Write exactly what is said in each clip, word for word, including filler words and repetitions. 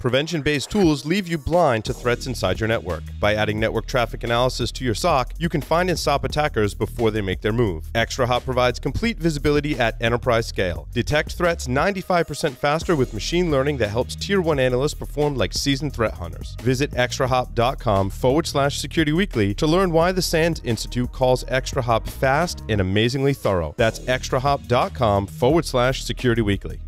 Prevention-based tools leave you blind to threats inside your network. By adding network traffic analysis to your S O C, you can find and stop attackers before they make their move. ExtraHop provides complete visibility at enterprise scale. Detect threats ninety-five percent faster with machine learning that helps Tier one analysts perform like seasoned threat hunters. Visit extrahop.com forward slash security weekly to learn why the Sands Institute calls ExtraHop fast and amazingly thorough. That's extrahop.com forward slash security weekly.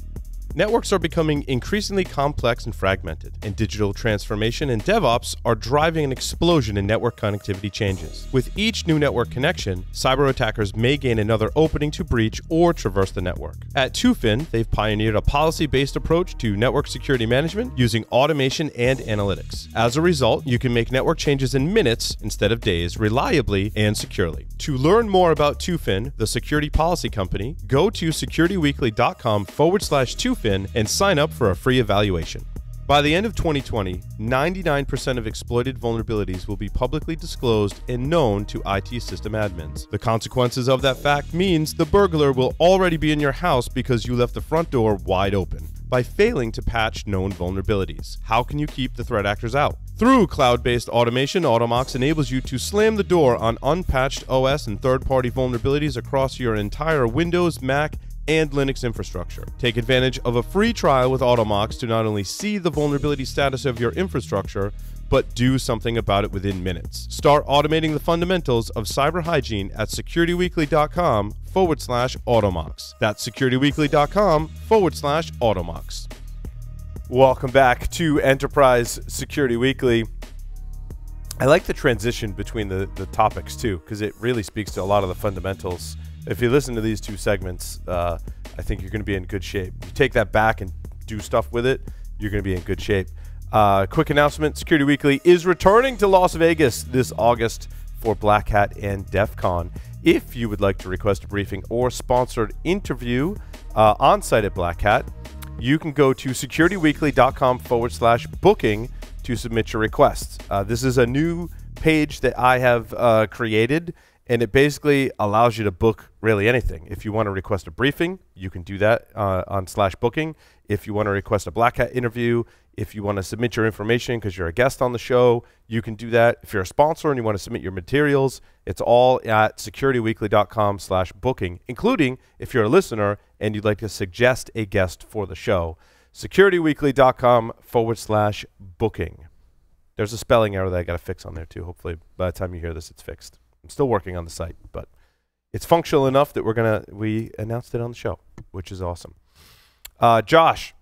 Networks are becoming increasingly complex and fragmented, and digital transformation and DevOps are driving an explosion in network connectivity changes. With each new network connection, cyber attackers may gain another opening to breach or traverse the network. At Tufin, they've pioneered a policy-based approach to network security management using automation and analytics. As a result, you can make network changes in minutes instead of days, reliably and securely. To learn more about Tufin, the security policy company, go to securityweekly.com forward slash Tufin and sign up for a free evaluation. By the end of twenty twenty, ninety-nine percent of exploited vulnerabilities will be publicly disclosed and known to I T system admins. The consequences of that fact means the burglar will already be in your house because you left the front door wide open by failing to patch known vulnerabilities. How can you keep the threat actors out? Through cloud-based automation, Automox enables you to slam the door on unpatched O S and third-party vulnerabilities across your entire Windows, Mac, and Linux infrastructure. Take advantage of a free trial with Automox to not only see the vulnerability status of your infrastructure, but do something about it within minutes. Start automating the fundamentals of cyber hygiene at securityweekly.com forward slash Automox. That's securityweekly.com forward slash Automox. Welcome back to Enterprise Security Weekly. I like the transition between the, the topics too, because it really speaks to a lot of the fundamentals. If you listen to these two segments, uh, I think you're going to be in good shape. You take that back and do stuff with it, you're going to be in good shape. Uh, quick announcement, Security Weekly is returning to Las Vegas this August for Black Hat and DEF CON. If you would like to request a briefing or sponsored interview uh, on-site at Black Hat, you can go to securityweekly.com forward slash booking to submit your requests. Uh, this is a new page that I have uh, created, and it basically allows you to book really anything. If you want to request a briefing, you can do that uh, on slash booking. If you want to request a Black Hat interview, if you want to submit your information because you're a guest on the show, you can do that. If you're a sponsor and you want to submit your materials, it's all at securityweekly.com slash booking, including if you're a listener and you'd like to suggest a guest for the show, securityweekly.com forward slash booking. There's a spelling error that I got to fix on there too. Hopefully by the time you hear this, it's fixed. I'm still working on the site, but it's functional enough that we're gonna we announced it on the show, which is awesome. Uh, Josh,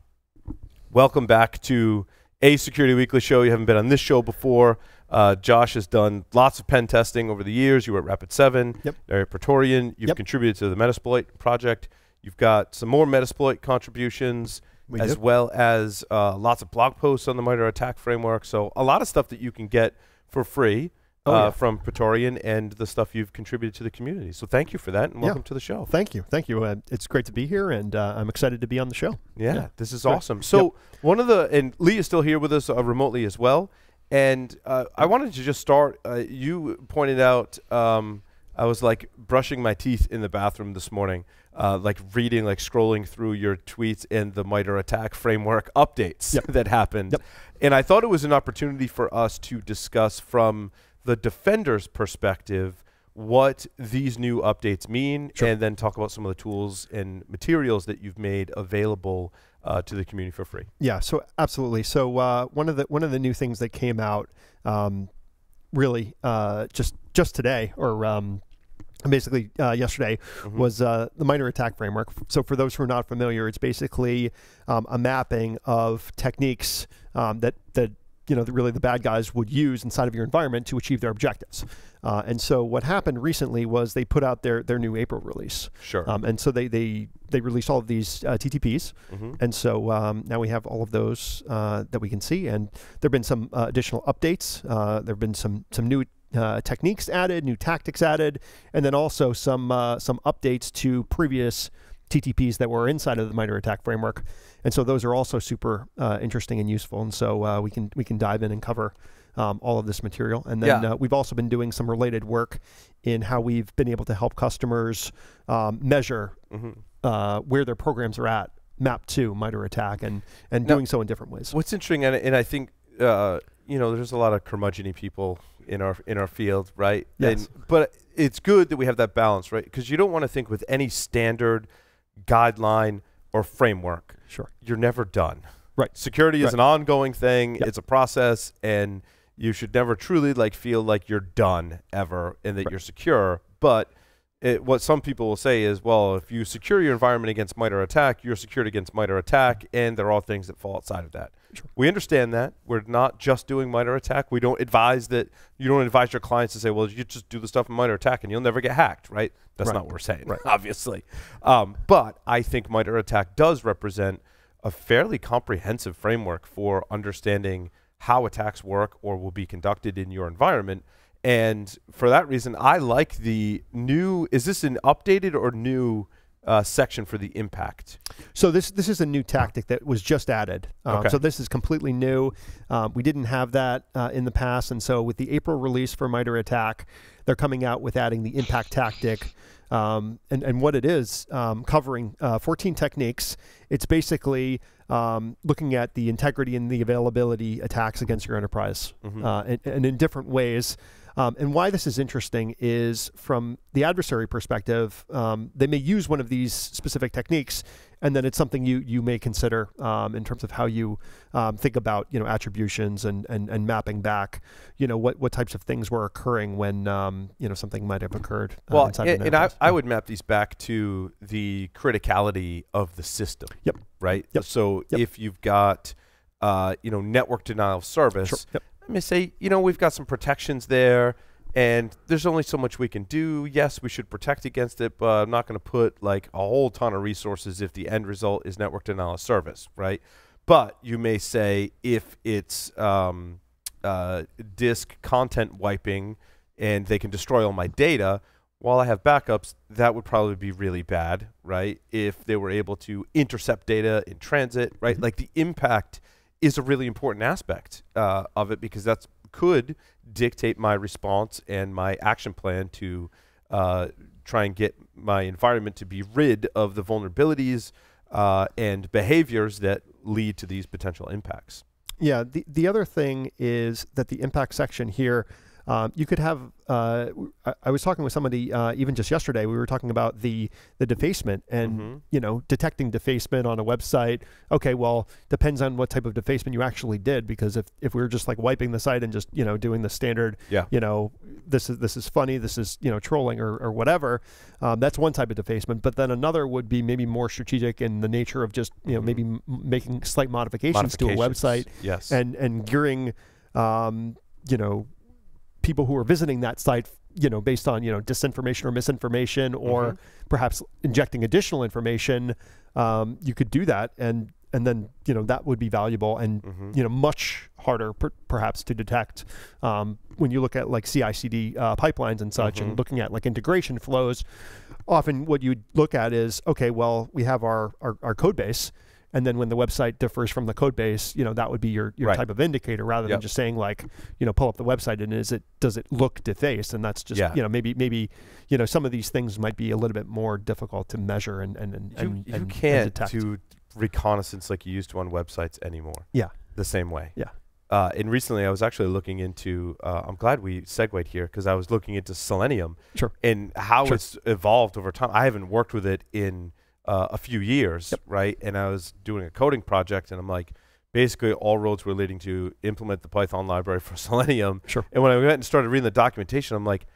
welcome back to a Security Weekly show. You haven't been on this show before. Uh, Josh has done lots of pen testing over the years. You were at Rapid seven, yep. There at Praetorian. You've yep. contributed to the Metasploit project. You've got some more Metasploit contributions, we as do. well as uh, lots of blog posts on the MITRE ATT&CK framework. So a lot of stuff that you can get for free. Oh, uh, yeah. From Praetorian and the stuff you've contributed to the community. So thank you for that, and welcome yeah. to the show. Thank you. Thank you. Uh, it's great to be here, and uh, I'm excited to be on the show. Yeah, yeah. This is great. Awesome. So yep. one of the, and Lee is still here with us uh, remotely as well, and uh, I wanted to just start, uh, you pointed out, um, I was like brushing my teeth in the bathroom this morning, uh, like reading, like scrolling through your tweets and the MITRE ATT&CK framework updates yep. that happened. Yep. And I thought it was an opportunity for us to discuss from the defender's perspective what these new updates mean, sure. and then talk about some of the tools and materials that you've made available uh, to the community for free. Yeah, so absolutely. So uh, one of the one of the new things that came out um, really uh, just just today, or um, basically uh, yesterday, mm-hmm. was uh, the MITRE ATT&CK framework. So for those who are not familiar, it's basically um, a mapping of techniques um, that that. you know, the, really the bad guys would use inside of your environment to achieve their objectives. Uh, and so what happened recently was they put out their, their new April release. Sure. Um, and so they, they, they released all of these uh, T T Ps. Mm-hmm. And so um, now we have all of those uh, that we can see. And there have been some uh, additional updates. Uh, there have been some, some new uh, techniques added, new tactics added, and then also some, uh, some updates to previous T T Ps that were inside of the MITRE ATT&CK framework, and so those are also super uh, interesting and useful. And so uh, we can we can dive in and cover um, all of this material. And then yeah. uh, we've also been doing some related work in how we've been able to help customers um, measure mm-hmm. uh, where their programs are at map to MITRE ATT&CK and, and now, doing so in different ways. What's interesting, and, and I think, uh, you know, there's a lot of curmudgeon-y people in our, in our field, right? Yes. And, but it's good that we have that balance, right? Because you don't want to think with any standard guideline or framework. Sure. You're never done. Right. Security right. is an ongoing thing. Yep. It's a process, and you should never truly like feel like you're done ever and that right. you're secure. But it, what some people will say is, well, if you secure your environment against MITRE ATT&CK, you're secured against MITRE ATT&CK, and there are all things that fall outside of that. Sure. We understand that. We're not just doing MITRE ATT&CK. We don't advise that. You don't advise your clients to say, well, you just do the stuff in MITRE ATT&CK and you'll never get hacked, right? That's right. not what we're saying, right. obviously. Um, but I think MITRE ATT&CK does represent a fairly comprehensive framework for understanding how attacks work or will be conducted in your environment. And for that reason, I like the new, is this an updated or new uh, section for the impact? So this this is a new tactic that was just added. Um, okay. So this is completely new. Um, we didn't have that uh, in the past. And so with the April release for MITRE ATT&CK, they're coming out with adding the impact tactic. Um, and, and what it is, um, covering uh, fourteen techniques. It's basically um, looking at the integrity and the availability attacks against your enterprise, mm-hmm. uh, and, and in different ways. Um, and why this is interesting is from the adversary perspective, um, they may use one of these specific techniques, and then it's something you, you may consider um, in terms of how you um, think about, you know, attributions and, and, and mapping back, you know, what, what types of things were occurring when, um, you know, something might have occurred. Uh, well, inside and, and I, I would map these back to the criticality of the system, Yep. right? Yep. So yep. if you've got, uh, you know, network denial of service, sure. yep. Let me say, you know, we've got some protections there, and there's only so much we can do. Yes, we should protect against it, but I'm not going to put like a whole ton of resources if the end result is network denial of service, right? But you may say if it's um, uh, disk content wiping and they can destroy all my data, while I have backups, that would probably be really bad, right? If they were able to intercept data in transit, right? Mm-hmm. Like the impact is a really important aspect uh, of it, because that could dictate my response and my action plan to uh, try and get my environment to be rid of the vulnerabilities uh, and behaviors that lead to these potential impacts. Yeah, the, the other thing is that the impact section here, um, you could have, uh, I, I was talking with somebody uh, even just yesterday, we were talking about the, the defacement and, mm-hmm. you know, detecting defacement on a website. Okay, well, depends on what type of defacement you actually did, because if, if we were just like wiping the site and just, you know, doing the standard, yeah. you know, this is, this is funny, this is, you know, trolling or, or whatever, um, that's one type of defacement. But then another would be maybe more strategic in the nature of just, you know, mm-hmm. maybe m making slight modifications, modifications to a website yes. and, and gearing, um, you know, people who are visiting that site, you know, based on, you know, disinformation or misinformation, or mm-hmm. perhaps injecting additional information, um, you could do that, and and then, you know, that would be valuable and mm-hmm. you know, much harder per perhaps to detect um, when you look at like C I C D uh, pipelines and such, mm-hmm. and looking at like integration flows. Often, what you look at is, okay, well, we have our our, our code base. And then when the website differs from the code base, you know, that would be your, your right. type of indicator, rather yep. than just saying like, you know, pull up the website and is it, does it look defaced? And that's just, yeah. you know, maybe, maybe, you know, some of these things might be a little bit more difficult to measure and, and, and, you, and, you and, can't and detect. Do reconnaissance like you used to on websites anymore. Yeah. The same way. Yeah. Uh, and recently I was actually looking into, uh, I'm glad we segued here, because I was looking into Selenium sure. and how sure. it's evolved over time. I haven't worked with it in Uh, a few years, yep. right? And I was doing a coding project, and I'm like, basically all roads were leading to implement the Python library for Selenium. Sure. And when I went and started reading the documentation, I'm like,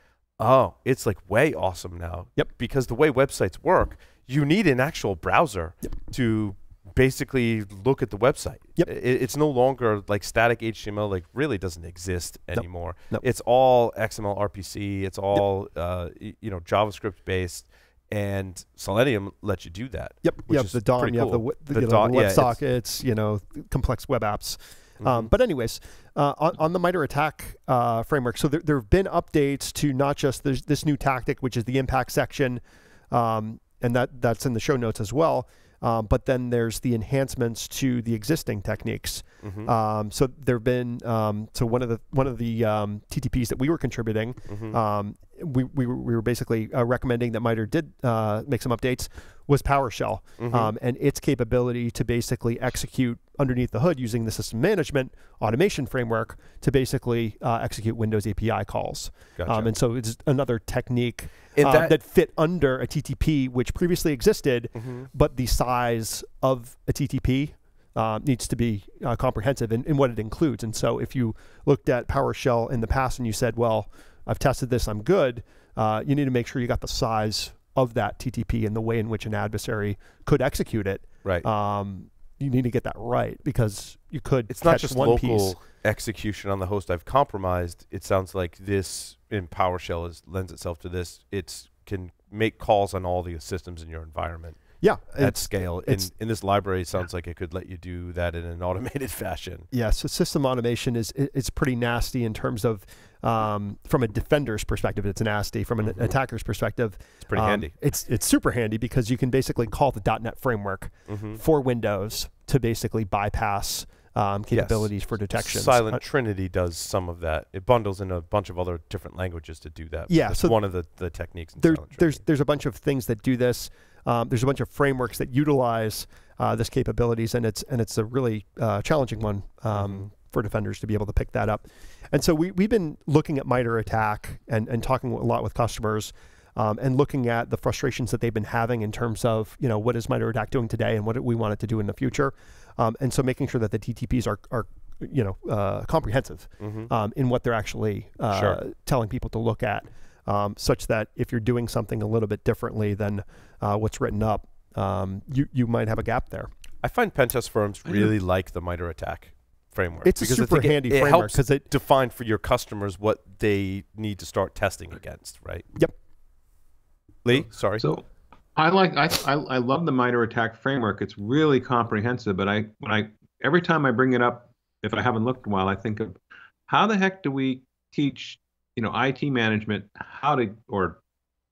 oh, it's like way awesome now. Yep. Because the way websites work, you need an actual browser yep. to basically look at the website. Yep. It, it's no longer like static H T M L, like really doesn't exist nope. anymore. Nope. It's all X M L, R P C, it's all yep. uh, you know, JavaScript based. And Selenium lets you do that. Yep, you have the D O M, you have the WebSockets, you know, complex web apps. Mm-hmm. um, but anyways, uh, on, on the MITRE ATT&CK uh, framework, so there, there have been updates to not just this, this new tactic, which is the impact section, um, and that, that's in the show notes as well, um, but then there's the enhancements to the existing techniques. Mm-hmm. um, so there have been, um, so one of the, one of the um, T T Ps that we were contributing, mm-hmm. um, We, we, we were basically uh, recommending that MITRE did uh, make some updates was PowerShell, mm-hmm. um, and its capability to basically execute underneath the hood using the system management automation framework to basically uh, execute Windows A P I calls. Gotcha. Um, and so it's another technique uh, that, that fit under a T T P, which previously existed, mm-hmm. but the size of a T T P uh, needs to be uh, comprehensive in, in what it includes. And so if you looked at PowerShell in the past and you said, well, I've tested this, I'm good, uh, you need to make sure you got the size of that T T P and the way in which an adversary could execute it. Right. Um, you need to get that right, because you could it's catch not just one local piece. Execution on the host I've compromised. It sounds like this in PowerShell is, lends itself to this. It can make calls on all the systems in your environment. Yeah, at scale. In, in this library, it sounds yeah. like it could let you do that in an automated fashion. Yeah, so system automation is it's pretty nasty in terms of, um, from a defender's perspective, it's nasty. From an mm-hmm. attacker's perspective, it's pretty um, handy. It's it's super handy, because you can basically call the dot net framework mm-hmm. for Windows to basically bypass um, capabilities yes. for detection. Silent uh, Trinity does some of that. It bundles in a bunch of other different languages to do that. Yeah, that's so one of the, the techniques in there, Silent Trinity. There's, there's a bunch of things that do this. Um, there's a bunch of frameworks that utilize uh, this capabilities, and it's and it's a really uh, challenging one um, mm-hmm. for defenders to be able to pick that up. And so we, we've been looking at MITRE ATT&CK and, and talking a lot with customers um, and looking at the frustrations that they've been having in terms of, you know, what is MITRE ATT&CK doing today and what do we want it to do in the future. Um, and so making sure that the T T Ps are, are you know, uh, comprehensive mm-hmm. um, in what they're actually uh, sure. telling people to look at. Um, such that if you're doing something a little bit differently than uh, what's written up, um, you, you might have a gap there. I find pen test firms really like the MITRE ATT&CK framework. It's a super handy framework. It helps it define for your customers what they need to start testing against, right? Yep. Lee, sorry. So I like I, I, I love the MITRE ATT&CK framework. It's really comprehensive, but I when I every time I bring it up, if I haven't looked in a while, I think of how the heck do we teach you know, I T management, how to, or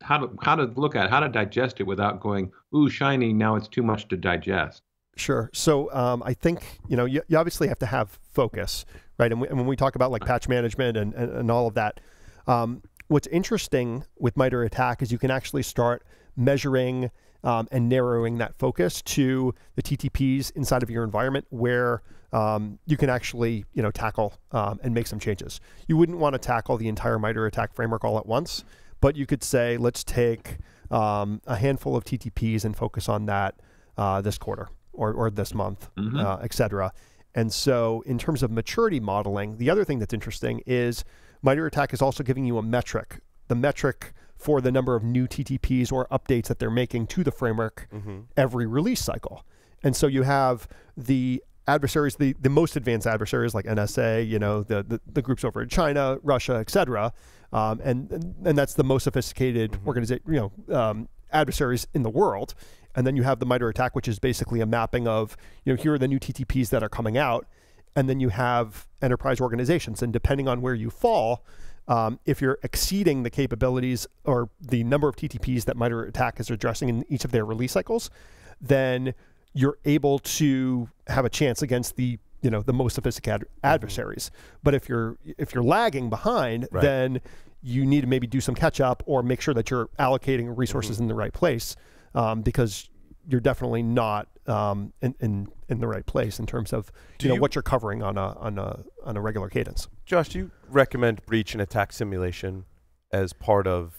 how to, how to look at, how to digest it without going, ooh, shiny, now it's too much to digest. Sure. So um, I think, you know, you, you obviously have to have focus, right? And, we, and when we talk about like patch management and, and, and all of that, um, what's interesting with MITRE ATT&CK is you can actually start measuring um, and narrowing that focus to the T T Ps inside of your environment where Um, you can actually, you know, tackle um, and make some changes. You wouldn't want to tackle the entire MITRE ATT&CK framework all at once, but you could say, let's take um, a handful of T T Ps and focus on that uh, this quarter or, or this month, mm-hmm. uh, et cetera. And so in terms of maturity modeling, the other thing that's interesting is MITRE ATT&CK is also giving you a metric, the metric for the number of new T T Ps or updates that they're making to the framework mm-hmm. every release cycle. And so you have the adversaries, the, the most advanced adversaries like N S A, you know, the, the, the groups over in China, Russia, et cetera. Um, and, and that's the most sophisticated mm-hmm. organization, you know, um, adversaries in the world. And then you have the MITRE ATT&CK, which is basically a mapping of, you know, here are the new T T Ps that are coming out. And then you have enterprise organizations. And depending on where you fall, um, if you're exceeding the capabilities or the number of T T Ps that MITRE ATT&CK is addressing in each of their release cycles, then you're able to have a chance against the, you know, the most sophisticated adversaries. Mm-hmm. But if you're if you're lagging behind, right. then you need to maybe do some catch up or make sure that you're allocating resources mm-hmm. in the right place, um, because you're definitely not um, in, in in the right place in terms of do you know you, what you're covering on a on a on a regular cadence. Josh, do you recommend breach and attack simulation as part of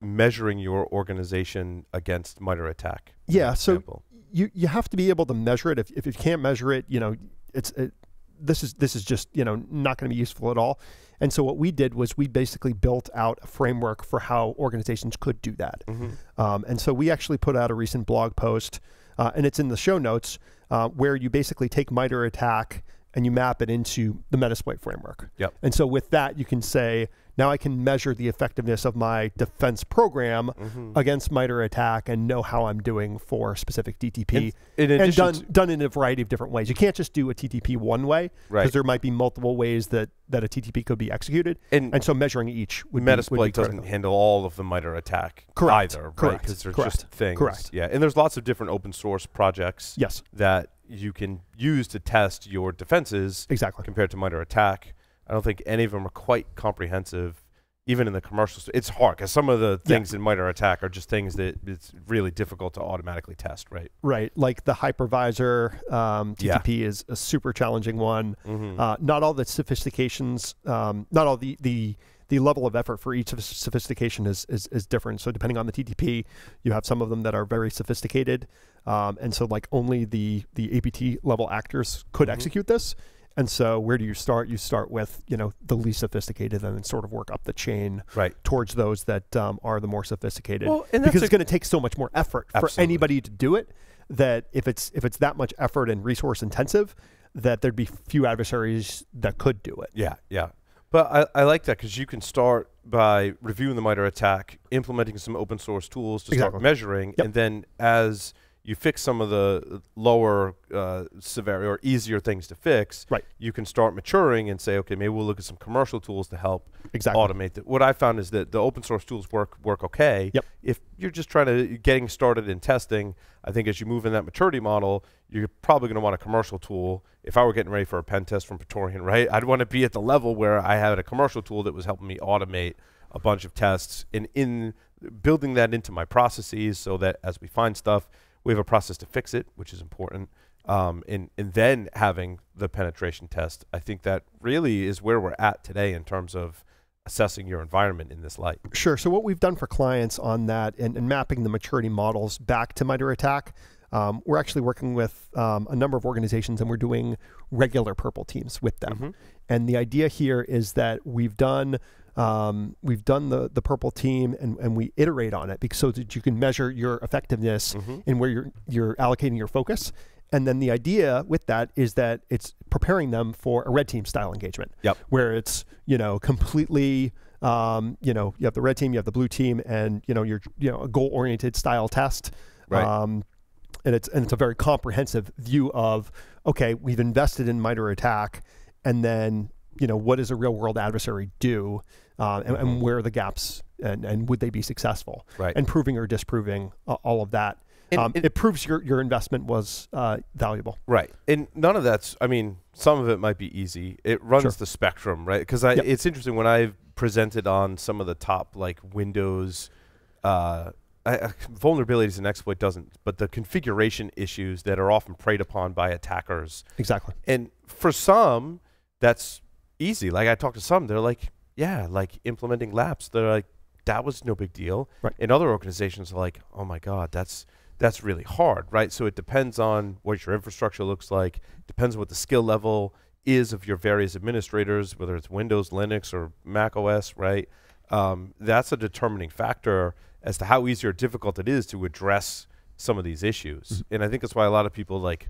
measuring your organization against MITRE ATT&CK? Yeah. So. Example? You, you have to be able to measure it. If, if you can't measure it, you know, it's it, this is this is just, you know, not going to be useful at all. And so what we did was we basically built out a framework for how organizations could do that. Mm-hmm. Um, and so we actually put out a recent blog post, uh, and it's in the show notes, uh, where you basically take MITRE ATT&CK and you map it into the Metasploit framework. Yep. And so with that, you can say, now I can measure the effectiveness of my defense program mm-hmm. against MITRE ATT&CK and know how I'm doing for specific T T P. In, in and done, done in a variety of different ways. You can't just do a T T P one way, because right. there might be multiple ways that, that a T T P could be executed. And, and so measuring each would Metasploit be, would be doesn't critical. Handle all of the MITRE ATT&CK Correct. Either, Correct. Right? Because there's Correct. Just things. Correct. Yeah, and there's lots of different open source projects yes. that you can use to test your defenses exactly. compared to MITRE ATT&CK. I don't think any of them are quite comprehensive even in the commercial, it's hard because some of the things yeah. in MITRE ATT&CK are just things that it's really difficult to automatically test, right? Right, like the hypervisor, um, T T P yeah. is a super challenging one. Mm-hmm. uh, not all the sophistications, um, not all the, the the level of effort for each sophistication is, is, is different. So depending on the T T P, you have some of them that are very sophisticated. Um, and so like only the, the A P T level actors could mm-hmm. execute this. And so where do you start? You start with, you know, the least sophisticated and then sort of work up the chain right. towards those that um, are the more sophisticated. Well, and that's because it's going to take so much more effort absolutely. for anybody to do it, that if it's, if it's that much effort and resource intensive, that there'd be few adversaries that could do it. Yeah, yeah. But I, I like that because you can start by reviewing the MITRE ATT&CK, implementing some open source tools to exactly. start measuring, yep. and then as you fix some of the lower uh, severity or easier things to fix, right. you can start maturing and say, okay, maybe we'll look at some commercial tools to help exactly. automate that. What I found is that the open source tools work work okay. Yep. If you're just trying to getting started in testing, I think as you move in that maturity model, you're probably going to want a commercial tool. If I were getting ready for a pen test from Praetorian, right, I'd want to be at the level where I had a commercial tool that was helping me automate a bunch of tests and in building that into my processes so that as we find stuff, we have a process to fix it, which is important, um, and, and then having the penetration test. I think that really is where we're at today in terms of assessing your environment in this light. Sure, so what we've done for clients on that and, and mapping the maturity models back to MITRE ATT&CK, um, we're actually working with um, a number of organizations and we're doing regular purple teams with them. Mm-hmm. And the idea here is that we've done Um, we've done the, the purple team and, and we iterate on it because so that you can measure your effectiveness mm-hmm. and where you're, you're allocating your focus. And then the idea with that is that it's preparing them for a red team style engagement yep. where it's, you know, completely, um, you know, you have the red team, you have the blue team and, you know, you're, you know, a goal oriented style test. Right. Um, and it's, and it's a very comprehensive view of, okay, we've invested in MITRE ATT&CK and then, you know, what does a real world adversary do? Uh, and, and where are the gaps and, and would they be successful? Right. And proving or disproving uh, all of that. And, um, and it proves your, your investment was uh, valuable. Right. And none of that's, I mean, some of it might be easy. It runs sure. the spectrum, right? Because yep. it's interesting when I've presented on some of the top like Windows uh, uh, vulnerabilities and exploit doesn't, but the configuration issues that are often preyed upon by attackers. Exactly. And for some, that's easy. Like I talked to some, they're like, yeah, like implementing laps. They're like, that was no big deal. Right. And other organizations are like, oh my God, that's that's really hard, right? So it depends on what your infrastructure looks like, depends on what the skill level is of your various administrators, whether it's Windows, Linux, or Mac O S, right? Um, that's a determining factor as to how easy or difficult it is to address some of these issues. Mm-hmm. And I think that's why a lot of people like,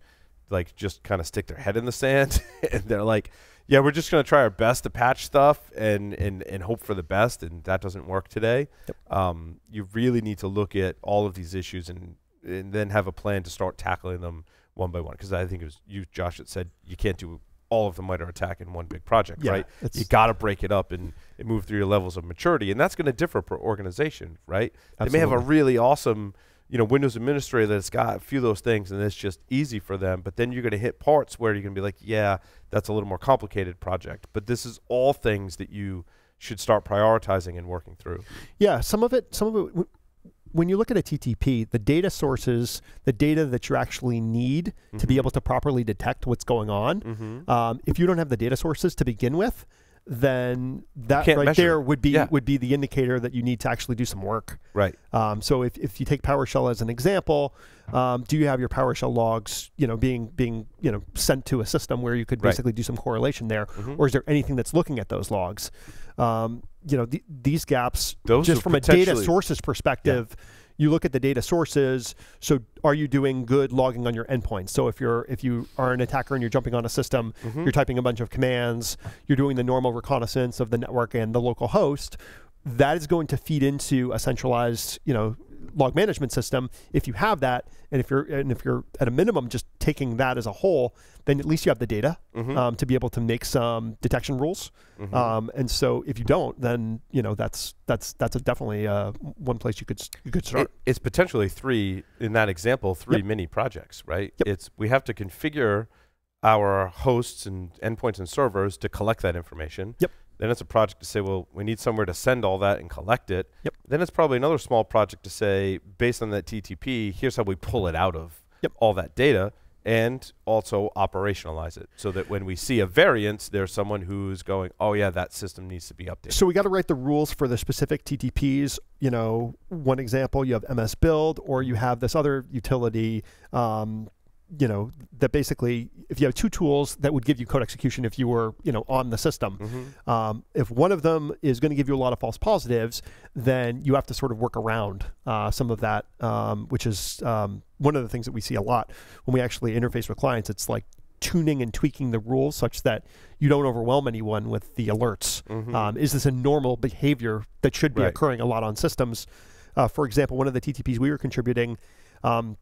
like just kind of stick their head in the sand and they're like, yeah, we're just going to try our best to patch stuff and, and, and hope for the best, and that doesn't work today. Yep. Um, you really need to look at all of these issues and, and then have a plan to start tackling them one by one. Because I think it was you, Josh, that said you can't do all of the MITRE ATT&CK in one big project, yeah, right? You got to break it up and, and move through your levels of maturity, and that's going to differ per organization, right? Absolutely. They may have a really awesome you know, Windows administrator that's got a few of those things and it's just easy for them, but then you're gonna hit parts where you're gonna be like, yeah, that's a little more complicated project. But this is all things that you should start prioritizing and working through. Yeah, some of it, some of it, when you look at a T T P, the data sources, the data that you actually need mm-hmm. to be able to properly detect what's going on, mm-hmm. um, if you don't have the data sources to begin with, then that right there would be, yeah. would be the indicator that you need to actually do some work. Right. Um, so if, if you take PowerShell as an example, um, do you have your PowerShell logs, you know, being, being, you know, sent to a system where you could basically right. do some correlation there, mm-hmm. or is there anything that's looking at those logs? Um, you know, th these gaps, those just from a data sources perspective, yeah. you look at the data sources, so are you doing good logging on your endpoints? So if you're if you are an attacker and you're jumping on a system, mm-hmm. you're typing a bunch of commands, you're doing the normal reconnaissance of the network and the local host, that is going to feed into a centralized, you know, log management system. If you have that, and if you're and if you're at a minimum just taking that as a whole, then at least you have the data mm-hmm. um, to be able to make some detection rules. Mm-hmm. um, and so if you don't, then you know that's that's that's a definitely uh, one place you could you could start. It, it's potentially three in that example, three yep. mini projects, right? Yep. It's we have to configure our hosts and endpoints and servers to collect that information. Yep. Then it's a project to say, well, we need somewhere to send all that and collect it. Yep. Then it's probably another small project to say, based on that T T P, here's how we pull it out of yep. all that data and also operationalize it so that when we see a variance, there's someone who's going, oh, yeah, that system needs to be updated. So we got to write the rules for the specific T T Ps. You know, one example, you have MSBuild or you have this other utility um, you know, that basically, if you have two tools that would give you code execution if you were, you know, on the system. Mm-hmm. um, if one of them is going to give you a lot of false positives, then you have to sort of work around uh, some of that, um, which is um, one of the things that we see a lot when we actually interface with clients. It's like tuning and tweaking the rules such that you don't overwhelm anyone with the alerts. Mm-hmm. um, is this a normal behavior that should be right. occurring a lot on systems? Uh, for example, one of the T T Ps we were contributing um,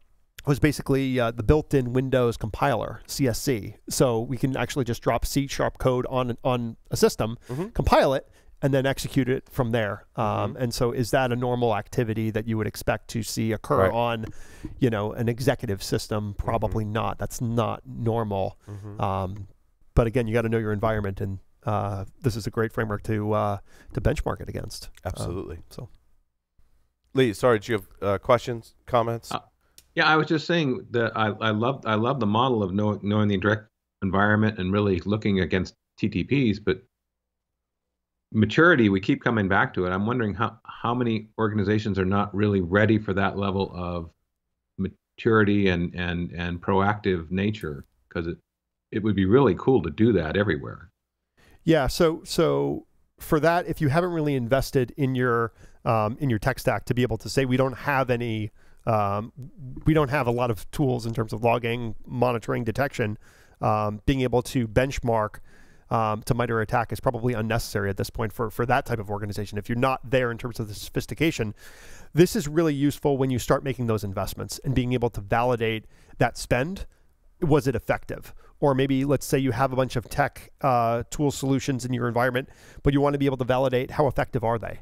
was basically uh, the built-in Windows compiler, C S C. So we can actually just drop C sharp code on on a system, mm-hmm. compile it, and then execute it from there. Um, mm-hmm. And so is that a normal activity that you would expect to see occur right. on, you know, an executive system? Probably mm-hmm. not. That's not normal. Mm-hmm. um, but again, you got to know your environment, and uh, this is a great framework to, uh, to benchmark it against. Absolutely. Um, so, Lee, sorry, do you have uh, questions, comments? Uh Yeah, I was just saying that I, I love I love the model of know, knowing the direct environment and really looking against T T Ps, but maturity, we keep coming back to it. I'm wondering how, how many organizations are not really ready for that level of maturity and, and, and proactive nature, because it, it would be really cool to do that everywhere. Yeah, so so for that, if you haven't really invested in your, um, in your tech stack to be able to say we don't have any... Um, we don't have a lot of tools in terms of logging, monitoring, detection. Um, being able to benchmark um, to MITRE ATT&CK is probably unnecessary at this point for, for that type of organization. If you're not there in terms of the sophistication, this is really useful when you start making those investments and being able to validate that spend. Was it effective? Or maybe let's say you have a bunch of tech uh, tool solutions in your environment, but you want to be able to validate how effective are they?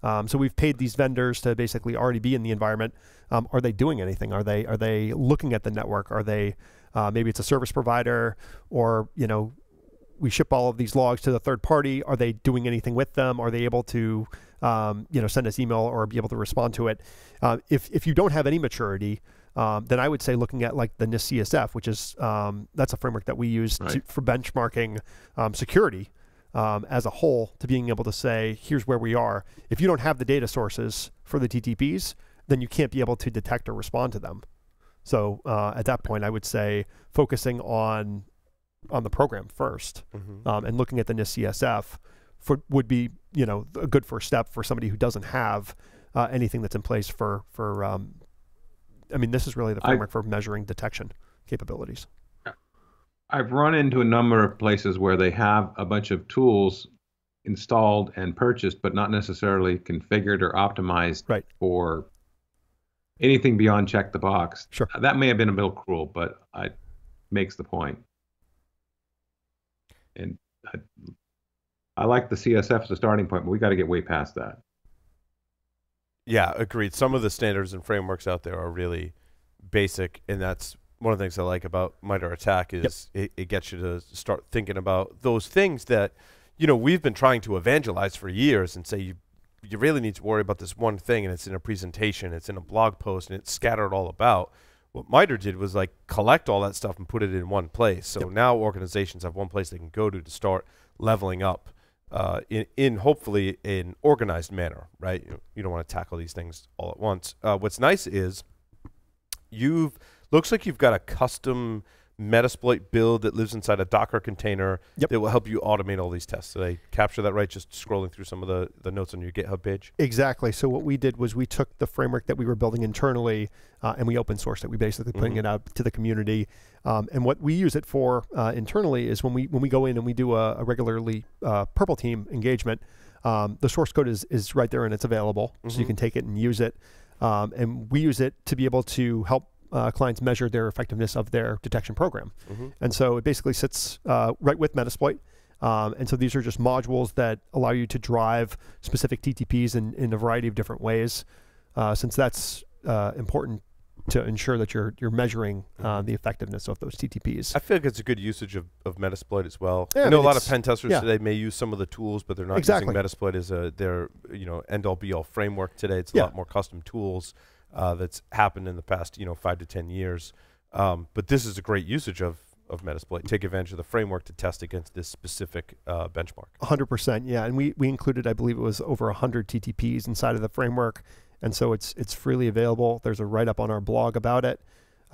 Um, so we've paid these vendors to basically already be in the environment. Um, are they doing anything? Are they are they looking at the network? Are they uh, maybe it's a service provider, or you know, we ship all of these logs to the third party. Are they doing anything with them? Are they able to um, you know, send us email or be able to respond to it? Uh, if if you don't have any maturity, um, then I would say looking at like the NIST C S F, which is um, that's a framework that we use right. to, for benchmarking um, security. Um, as a whole, to being able to say, here's where we are. If you don't have the data sources for the T T Ps, then you can't be able to detect or respond to them. So uh, at that point, I would say focusing on on the program first, mm-hmm. um, and looking at the NIST C S F for, would be you know a good first step for somebody who doesn't have uh, anything that's in place for for. Um, I mean, this is really the framework I, for measuring detection capabilities. I've run into a number of places where they have a bunch of tools installed and purchased, but not necessarily configured or optimized right. for anything beyond check the box. Sure. That may have been a little cruel, but it makes the point. And I, I like the C S F as a starting point, but we got to get way past that. Yeah, agreed. Some of the standards and frameworks out there are really basic, and that's one of the things I like about MITRE ATT&CK is yep. it, it gets you to start thinking about those things that, you know, we've been trying to evangelize for years and say you you really need to worry about this one thing, and it's in a presentation, it's in a blog post, and it's scattered all about. What MITRE did was like collect all that stuff and put it in one place. So yep. now organizations have one place they can go to to start leveling up uh, in, in hopefully an organized manner, right? You, you don't want to tackle these things all at once. Uh, what's nice is you've... Looks like you've got a custom Metasploit build that lives inside a Docker container yep. that will help you automate all these tests. Did I capture that right? Just scrolling through some of the, the notes on your GitHub page? Exactly. So what we did was we took the framework that we were building internally uh, and we open sourced it. We basically putting mm-hmm. it out to the community. Um, and what we use it for uh, internally is when we when we go in and we do a, a regularly uh, Purple Team engagement, um, the source code is, is right there and it's available. Mm-hmm. So you can take it and use it. Um, and we use it to be able to help Uh, clients measure their effectiveness of their detection program. Mm-hmm. And so it basically sits uh, right with Metasploit. Um, and so these are just modules that allow you to drive specific T T Ps in, in a variety of different ways. Uh, since that's uh, important to ensure that you're you're measuring uh, the effectiveness of those T T Ps. I feel like it's a good usage of, of Metasploit as well. Yeah, I know I mean, a lot of pen testers yeah. today may use some of the tools, but they're not exactly. using Metasploit as a their you know end all be all framework today. It's a yeah. lot more custom tools uh, that's happened in the past you know five to ten years. Um, but this is a great usage of. of Metasploit, take advantage of the framework to test against this specific uh, benchmark. one hundred percent, yeah, and we, we included, I believe it was over one hundred T T Ps inside of the framework, and so it's it's freely available. There's a write-up on our blog about it,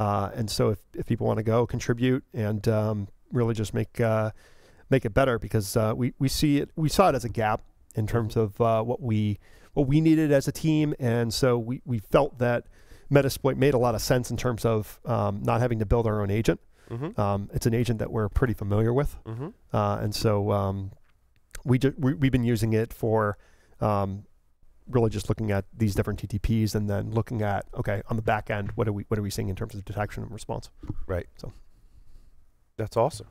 uh, and so if, if people want to go, contribute, and um, really just make uh, make it better, because uh, we, we see it, we saw it as a gap in terms of uh, what we what we needed as a team, and so we, we felt that Metasploit made a lot of sense in terms of um, not having to build our own agent. Mm-hmm. um, it's an agent that we're pretty familiar with, mm-hmm. uh, and so um, we, we we've been using it for um, really just looking at these different T T Ps and then looking at okay on the back end what are we what are we seeing in terms of detection and response. Right. So that's awesome.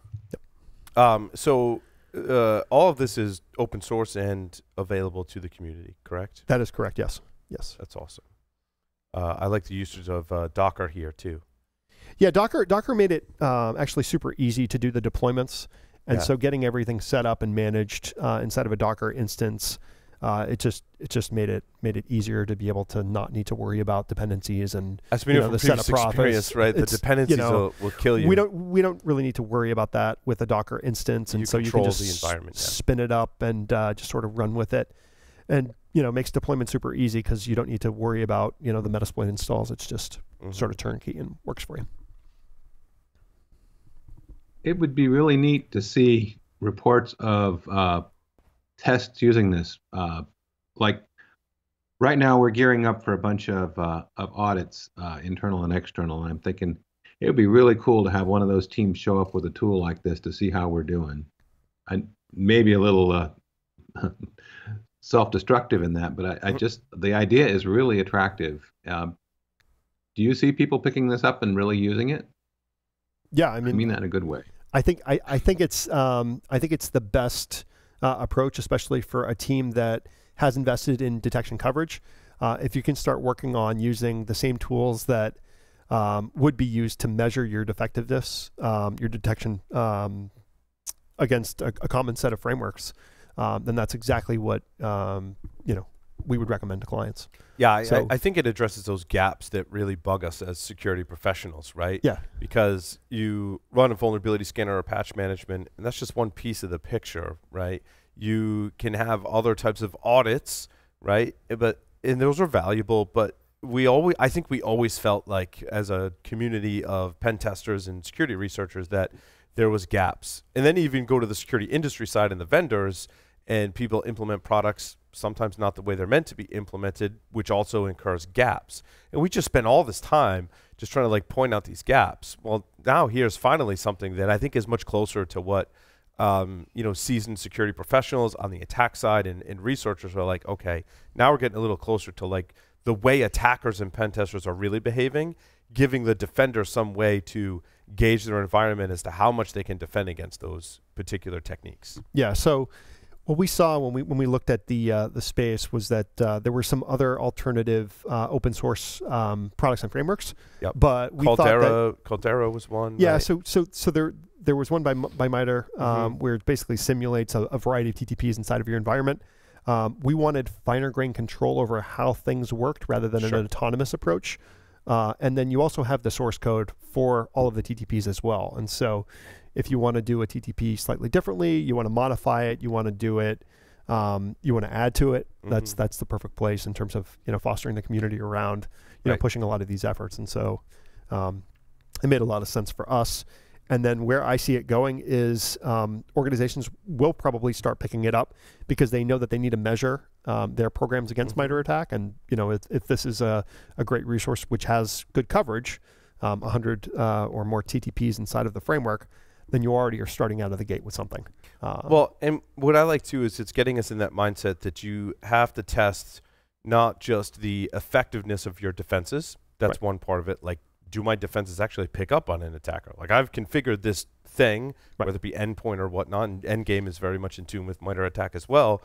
Yep. Um, so uh, all of this is open source and available to the community, correct? That is correct. Yes. Yes. That's awesome. Uh, I like the usage of uh, Docker here too. Yeah, Docker Docker made it uh, actually super easy to do the deployments, and yeah. so getting everything set up and managed uh, inside of a Docker instance, uh, it just it just made it made it easier to be able to not need to worry about dependencies and That's you know, the setup process. Right, the dependencies you know, will, will kill you. We don't we don't really need to worry about that with a Docker instance, and you so you can just the environment, yeah. spin it up and uh, just sort of run with it, and you know makes deployment super easy because you don't need to worry about you know the Metasploit installs. It's just mm-hmm. sort of turnkey and works for you. It would be really neat to see reports of uh, tests using this. Uh, like right now, we're gearing up for a bunch of uh, of audits, uh, internal and external. And I'm thinking it would be really cool to have one of those teams show up with a tool like this to see how we're doing. And maybe a little uh, self-destructive in that, but I, I just the idea is really attractive. Uh, do you see people picking this up and really using it? Yeah, I mean, I mean that in a good way. I think I, I think it's um, I think it's the best uh, approach, especially for a team that has invested in detection coverage. Uh, if you can start working on using the same tools that um, would be used to measure your effectiveness, um, your detection um, against a, a common set of frameworks, um, then that's exactly what um, you know we would recommend to clients. Yeah, so, I, I think it addresses those gaps that really bug us as security professionals, right? Yeah. Because you run a vulnerability scanner or patch management, and that's just one piece of the picture, right? You can have other types of audits, right? But and those are valuable, but we always, I think we always felt like as a community of pen testers and security researchers that there was gaps. And then even go to the security industry side and the vendors, and people implement products sometimes not the way they're meant to be implemented, which also incurs gaps. And we just spent all this time just trying to like point out these gaps. Well, now here's finally something that I think is much closer to what um, you know, seasoned security professionals on the attack side and, and researchers are like, okay, now we're getting a little closer to like the way attackers and pen testers are really behaving, giving the defender some way to gauge their environment as to how much they can defend against those particular techniques. Yeah, so what we saw when we when we looked at the uh, the space was that uh, there were some other alternative uh, open source um, products and frameworks. Yep. But we Caldera, thought that Caldera was one. Yeah. Right? So so so there there was one by by MITRE um, mm-hmm. where it basically simulates a, a variety of T T Ps inside of your environment. Um, we wanted finer grain control over how things worked rather than sure. an autonomous approach. Uh, and then you also have the source code for all of the T T Ps as well. And so, if you want to do a T T P slightly differently, you want to modify it, you want to do it, um, you want to add to it, mm-hmm. that's that's the perfect place in terms of you know fostering the community around you right. know pushing a lot of these efforts. And so um, it made a lot of sense for us. And then where I see it going is um, organizations will probably start picking it up because they know that they need to measure um, their programs against mm-hmm. MITRE ATT&CK. And you know if, if this is a, a great resource which has good coverage, um, one hundred uh, or more T T Ps inside of the framework, then you already are starting out of the gate with something. Uh, well, and what I like too is it's getting us in that mindset that you have to test not just the effectiveness of your defenses. That's right. one part of it. Like, do my defenses actually pick up on an attacker? Like, I've configured this thing, right. whether it be endpoint or whatnot, and endgame is very much in tune with MITRE ATT&CK as well.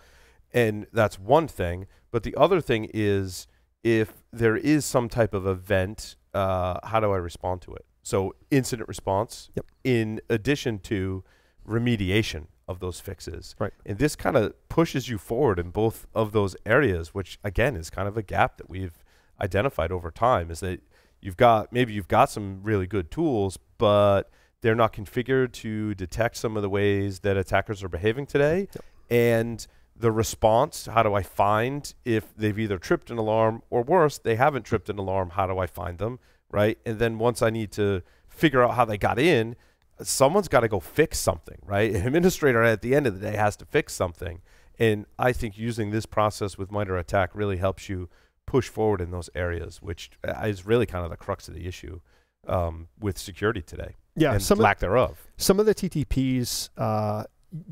And that's one thing. But the other thing is if there is some type of event uh, how do I respond to it? So incident response, yep, in addition to remediation of those fixes. Right. And this kind of pushes you forward in both of those areas, which again is kind of a gap that we've identified over time, is that you've got, maybe you've got some really good tools, but they're not configured to detect some of the ways that attackers are behaving today. Yep. And the response, how do I find if they've either tripped an alarm or worse, they haven't tripped an alarm, how do I find them, right? And then once I need to figure out how they got in, someone's got to go fix something, right? An administrator at the end of the day has to fix something. And I think using this process with MITRE ATT&CK really helps you push forward in those areas, which is really kind of the crux of the issue um, with security today. Yeah, and some lack thereof. Some of the T T Ps uh,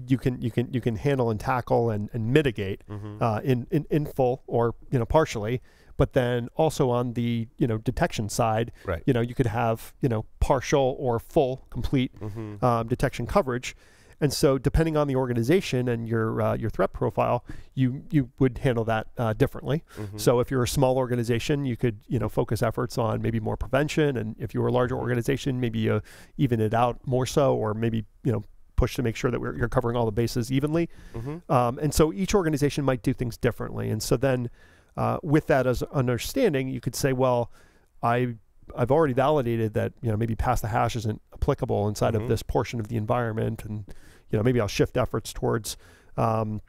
you can you can you can handle and tackle and, and mitigate, mm-hmm, uh, in, in in full or you know partially, but then also on the you know detection side, right, you know you could have you know partial or full complete, mm-hmm, um, detection coverage, and so depending on the organization and your uh, your threat profile, you you would handle that uh, differently. Mm-hmm. So if you're a small organization, you could you know focus efforts on maybe more prevention, and if you were a larger organization, maybe you even it out more so, or maybe you know. push to make sure that we're, you're covering all the bases evenly. Mm-hmm. um, and so each organization might do things differently. And so then uh, with that as understanding, you could say, well, I, I've already validated that, you know, maybe pass the hash isn't applicable inside, mm-hmm, of this portion of the environment. And, you know, maybe I'll shift efforts towards, um,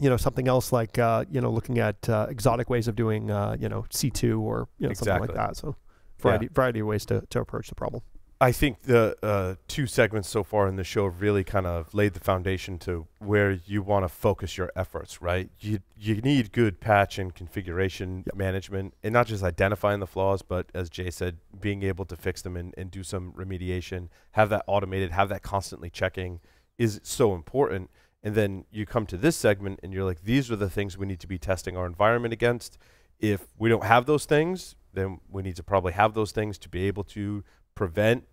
you know, something else like, uh, you know, looking at uh, exotic ways of doing, uh, you know, C two or, you know, exactly, something like that. So variety, yeah. variety of ways to, to approach the problem. I think the uh, two segments so far in the show really kind of laid the foundation to where you want to focus your efforts, right? You, you need good patch and configuration, yep, management, and not just identifying the flaws, but as Jay said, being able to fix them and, and do some remediation, have that automated, have that constantly checking is so important. And then you come to this segment and you're like, these are the things we need to be testing our environment against. If we don't have those things, then we need to probably have those things to be able to prevent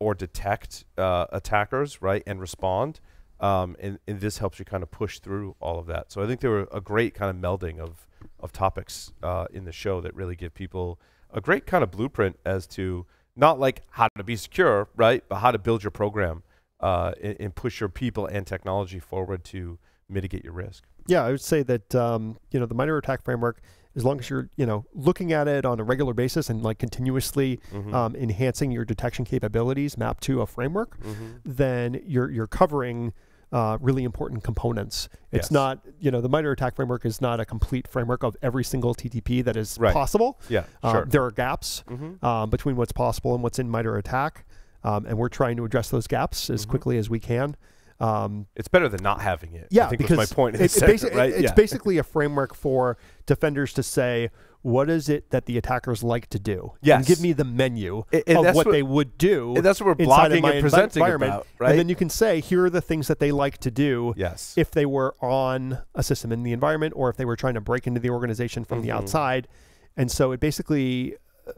or detect uh, attackers, right, and respond. Um, and, and this helps you kind of push through all of that. So I think there were a great kind of melding of, of topics uh, in the show that really give people a great kind of blueprint as to not like how to be secure, right, but how to build your program uh, and, and push your people and technology forward to mitigate your risk. Yeah, I would say that, um, you know, the MITRE ATT&CK framework, as long as you're, you know, looking at it on a regular basis and like continuously, mm-hmm, um, enhancing your detection capabilities mapped to a framework, mm-hmm, then you're you're covering uh, really important components. It's, yes, not, you know, the MITRE ATT&CK framework is not a complete framework of every single T T P that is, right, possible. Yeah, um, sure. There are gaps, mm-hmm, um, between what's possible and what's in MITRE ATT&CK, um, and we're trying to address those gaps as, mm-hmm, quickly as we can. Um, it's better than not having it. Yeah, I think, because was my point in it, sector, basi right? it's yeah. basically a framework for defenders to say, what is it that the attackers like to do? Yes. And give me the menu and, and of what, what they would do. And that's what we're blocking and presenting about, right? And then you can say, here are the things that they like to do, yes, if they were on a system in the environment or if they were trying to break into the organization from, mm-hmm, the outside. And so it basically uh,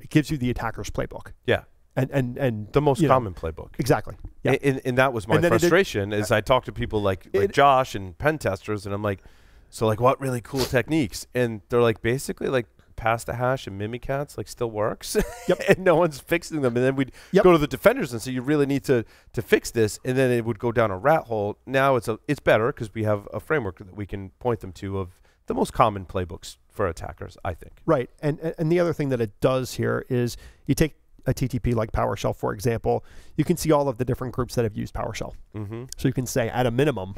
it gives you the attacker's playbook. Yeah. And, and, and the most common know. playbook. Exactly. Yeah. And, and that was my frustration did, is uh, I talked to people like, like it, Josh and pen testers, and I'm like, so like what really cool techniques? And they're like, basically like pass the hash and Mimikatz like still works. Yep. And no one's fixing them. And then we'd, yep, go to the defenders and say, you really need to, to fix this. And then it would go down a rat hole. Now it's, a, it's better because we have a framework that we can point them to of the most common playbooks for attackers, I think. Right. And, and the other thing that it does here is you take a T T P like PowerShell, for example, you can see all of the different groups that have used PowerShell. Mm-hmm. So you can say, at a minimum,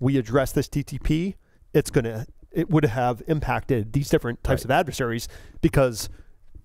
we address this T T P. It's gonna, it would have impacted these different types, right, of adversaries because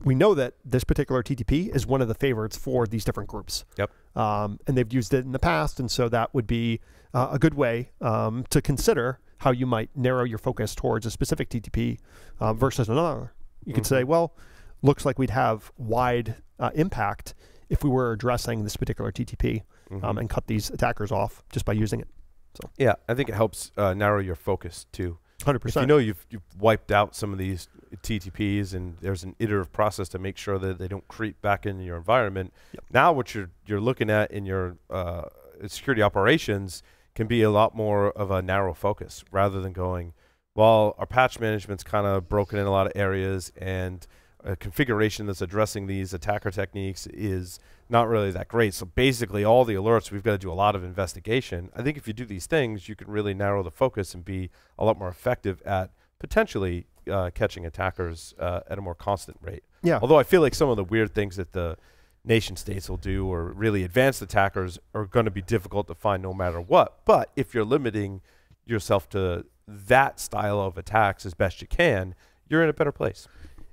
we know that this particular T T P is one of the favorites for these different groups. Yep. Um, and they've used it in the past, and so that would be uh, a good way um, to consider how you might narrow your focus towards a specific T T P uh, versus another. You, mm-hmm, could say, well, looks like we'd have wide uh, impact if we were addressing this particular T T P, mm-hmm, um, and cut these attackers off just by using it. So yeah, I think it helps uh, narrow your focus too. one hundred percent. If you know you've, you've wiped out some of these T T Ps and there's an iterative process to make sure that they don't creep back into your environment. Yep. Now what you're, you're looking at in your uh, security operations can be a lot more of a narrow focus rather than going, well, our patch management's kind of broken in a lot of areas and a configuration that's addressing these attacker techniques is not really that great. So basically all the alerts, we've got to do a lot of investigation. I think if you do these things, you can really narrow the focus and be a lot more effective at potentially uh, catching attackers uh, at a more constant rate. Yeah. Although I feel like some of the weird things that the nation states will do, or really advanced attackers, are going to be difficult to find no matter what. But if you're limiting yourself to that style of attacks as best you can, you're in a better place.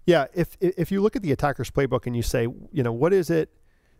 Yeah, if if you look at the attacker's playbook and you say, you know, what is it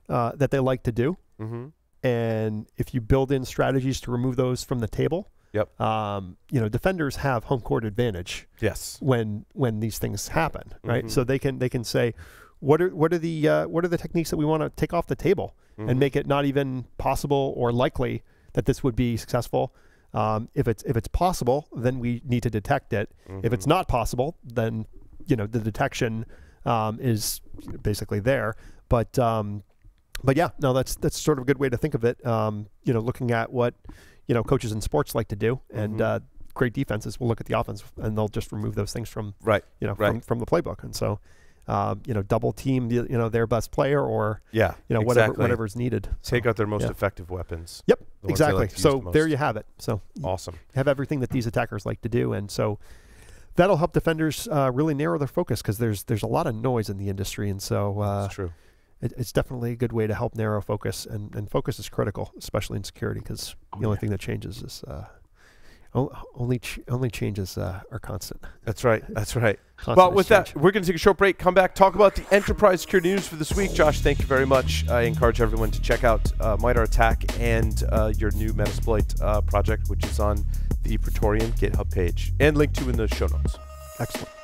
uh, that they like to do, mm-hmm. and if you build in strategies to remove those from the table, yep. Um, you know, defenders have home court advantage. Yes. When when these things happen, right? Mm-hmm. So they can they can say, what are what are the uh, what are the techniques that we want to take off the table, mm-hmm. and make it not even possible or likely that this would be successful. Um, if it's if it's possible, then we need to detect it. Mm-hmm. If it's not possible, then you know, the detection um, is basically there, but um, but yeah, no, that's that's sort of a good way to think of it. Um, you know, looking at what you know coaches in sports like to do, and mm-hmm. uh, great defenses will look at the offense and they'll just remove those things from right, you know, right. from, from the playbook. And so, uh, you know, double team, you know, their best player, or yeah, you know, exactly. whatever whatever's needed. Take so, out their most yeah. effective weapons. Yep, the exactly. Like so the there you have it. So awesome. Have everything that these attackers like to do, and so. That'll help defenders uh, really narrow their focus, because there's there's a lot of noise in the industry, and so uh, that's true. It, it's definitely a good way to help narrow focus, and, and focus is critical, especially in security, because oh, the only yeah. thing that changes is uh, only ch only changes uh, are constant. That's right. That's right. Constant well, with change. That, we're going to take a short break. Come back, talk about the enterprise security news for this week. Josh, thank you very much. I encourage everyone to check out uh, MITRE ATT&CK and uh, your new Metasploit uh, project, which is on the Praetorian GitHub page and linked to in the show notes. Excellent.